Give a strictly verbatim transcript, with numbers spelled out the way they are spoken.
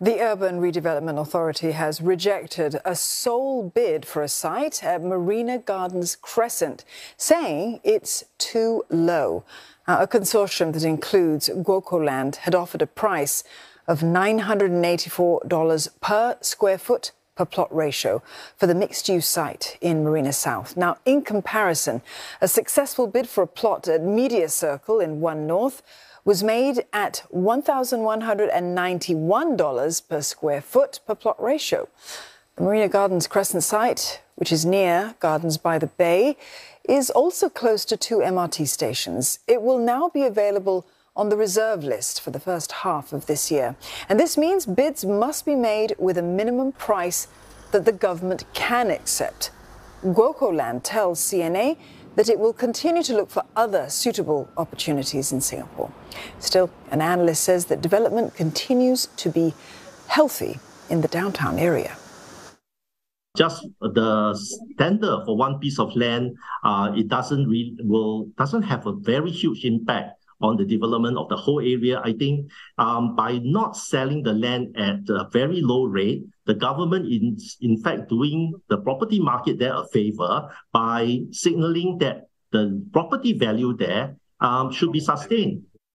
The Urban Redevelopment Authority has rejected a sole bid for a site at Marina Gardens Crescent, saying it's too low. Now, a consortium that includes GuocoLand had offered a price of nine hundred eighty-four dollars per square foot per plot ratio for the mixed-use site in Marina South. Now, in comparison, a successful bid for a plot at Media Circle in One North was made at one thousand one hundred ninety-one dollars per square foot per plot ratio. The Marina Gardens Crescent site, which is near Gardens by the Bay, is also close to two M R T stations. It will now be available on the reserve list for the first half of this year. And this means bids must be made with a minimum price that the government can accept. GuocoLand tells C N A that it will continue to look for other suitable opportunities in Singapore. Still, an analyst says that development continues to be healthy in the downtown area. Just the standard for one piece of land, uh, it doesn't really will doesn't have a very huge impact on the development of the whole area. I think um, by not selling the land at a very low rate, the government is in fact doing the property market there a favor by signaling that the property value there um, should be sustained.